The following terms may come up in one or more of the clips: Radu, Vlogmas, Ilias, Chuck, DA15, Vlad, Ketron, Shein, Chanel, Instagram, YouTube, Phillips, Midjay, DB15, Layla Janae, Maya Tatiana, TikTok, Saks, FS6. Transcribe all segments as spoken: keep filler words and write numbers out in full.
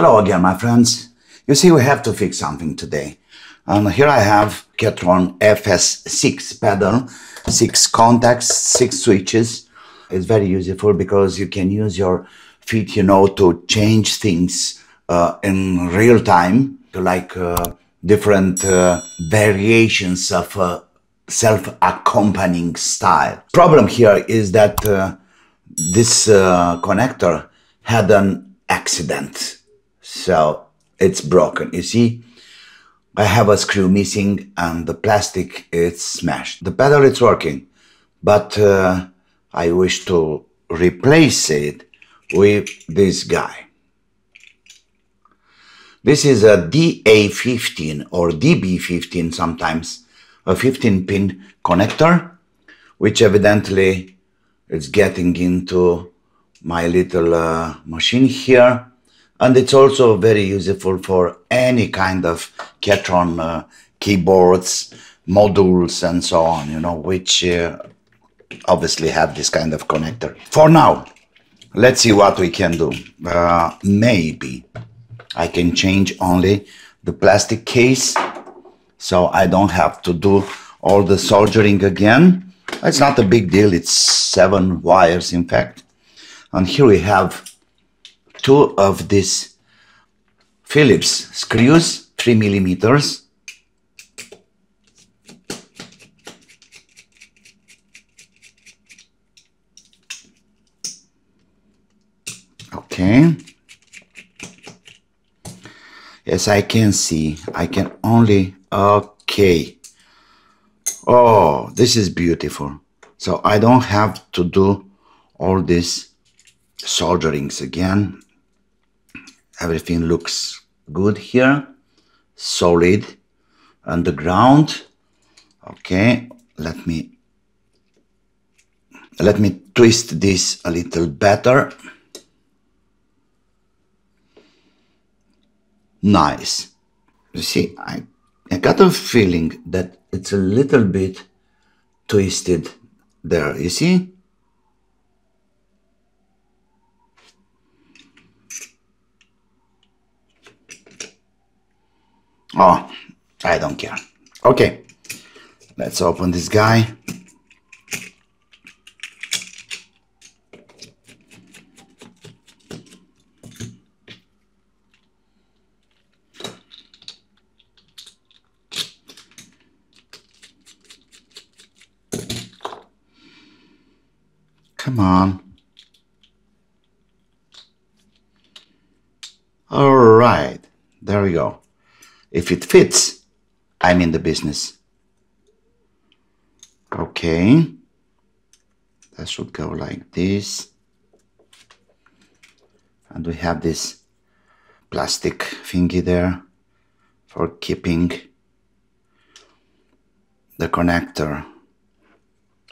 Hello again, my friends. You see, we have to fix something today. And here I have Ketron F S six pedal, six contacts, six switches. It's very useful because you can use your feet, you know, to change things uh, in real time, like uh, different uh, variations of uh, self-accompanying style. Problem here is that uh, this uh, connector had an accident. So it's broken. You see, I have a screw missing and the plastic is smashed. The pedal is working, but uh, I wish to replace it with this guy. This is a D A fifteen or D B fifteen sometimes, a fifteen pin connector, which evidently is getting into my little uh, machine here. And it's also very useful for any kind of Ketron uh, keyboards, modules, and so on, you know, which uh, obviously have this kind of connector. For now, let's see what we can do. Uh, maybe I can change only the plastic case, so I don't have to do all the soldering again. It's not a big deal. It's seven wires, in fact. And here we have two of these Phillips screws, three millimeters. Okay. Yes, I can see. I can only, okay. Oh, this is beautiful. So I don't have to do all these solderings again. Everything looks good here, solid on the ground. Okay, let me let me twist this a little better. Nice. You see, I, I got a feeling that it's a little bit twisted there, you see? Oh, I don't care. Okay, let's open this guy. Come on. All right, there we go. If it fits, I'm in the business. Okay. That should go like this. And we have this plastic thingy there for keeping the connector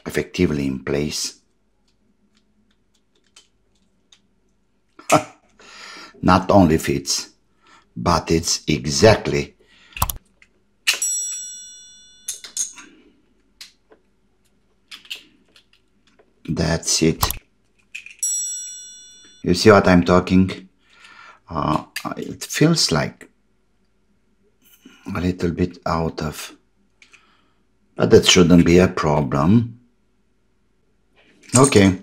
effectively in place. Not only fits, but it's exactly that's it. You see what I'm talking? Uh, it feels like a little bit out of, but that shouldn't be a problem. Okay,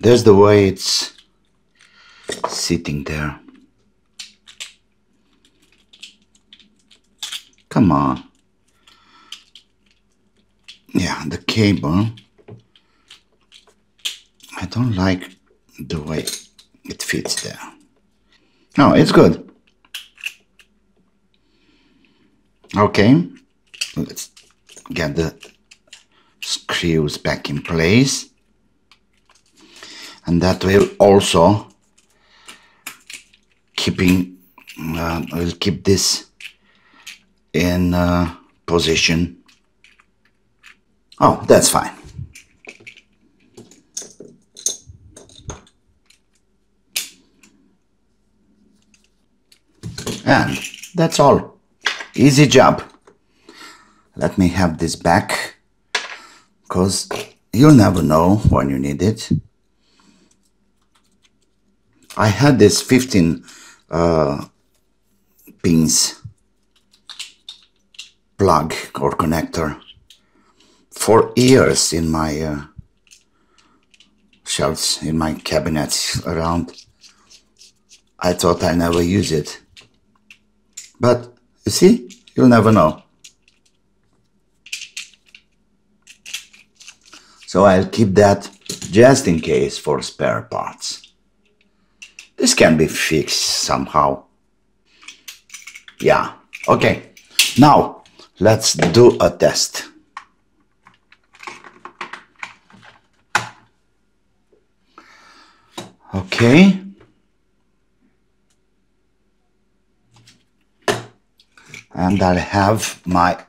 there's the way it's sitting there. Come on. Yeah, the cable. I don't like the way it fits there. No, it's good. Okay. Let's get the screws back in place. And that will also keeping, uh, will keep this in uh, position. Oh, that's fine. And that's all. Easy job. Let me have this back, because you'll never know when you need it. I had this fifteen uh, pins plug or connector for years in my uh, shelves, in my cabinets around. I thought I never use it, but you see, you'll never know. So I'll keep that just in case for spare parts. This can be fixed somehow. Yeah, okay. Now let's do a test. Okay. And I'll have my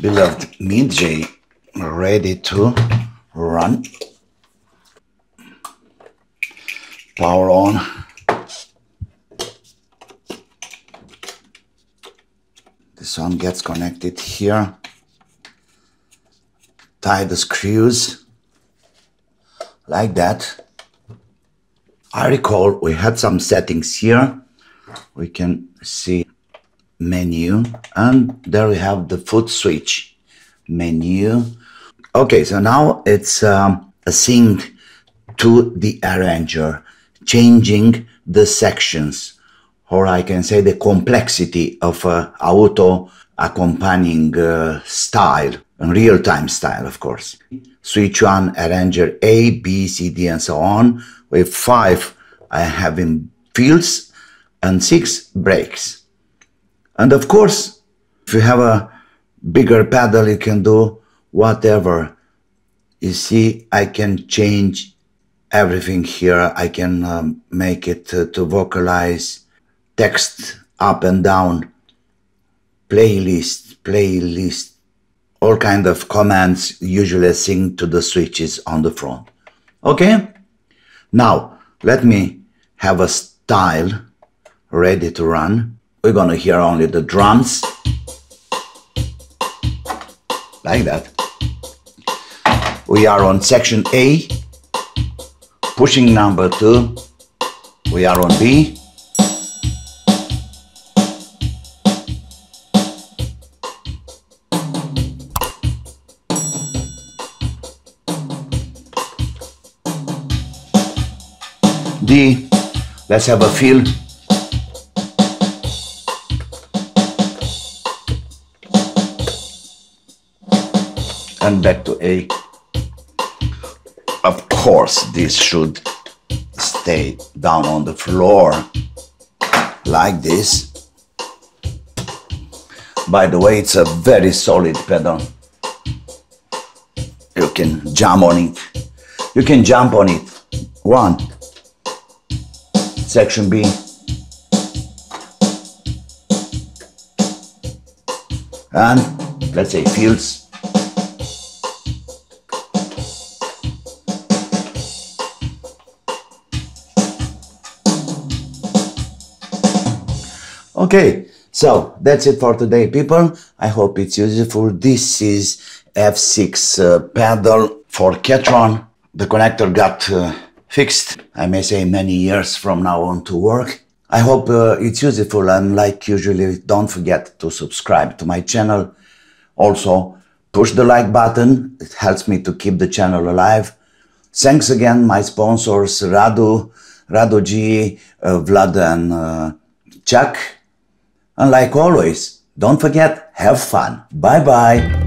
beloved Midjay ready to run. Power on. This one gets connected here. Tie the screws like that. I recall we had some settings here. We can see menu, and there we have the foot switch menu. Okay, so now it's um, a sync to the arranger, changing the sections, or I can say the complexity of uh, auto accompanying uh, style, and real-time style, of course. Switch one, arranger A, B, C, D, and so on, with five I have in fields and six breaks. And of course, if you have a bigger pedal, you can do whatever. You see, I can change everything here. I can um, make it uh, to vocalize, text up and down, playlist, playlist, all kind of commands usually synced to the switches on the front. Okay? Now, let me have a style ready to run. We're gonna hear only the drums, like that. We are on section A, pushing number two, we are on B, D, let's have a feel. And back to A. Of course, this should stay down on the floor like this. By the way, it's a very solid pedal. You can jump on it. You can jump on it. One. Section B. And let's say fields. Okay, so that's it for today, people. I hope it's useful. This is F six uh, pedal for Ketron. The connector got uh, fixed. I may say many years from now on to work. I hope uh, it's useful, and like usually, don't forget to subscribe to my channel. Also, push the like button. It helps me to keep the channel alive. Thanks again, my sponsors, Radu, Radu G, uh, Vlad and uh, Chuck. And like always, don't forget, have fun. Bye-bye.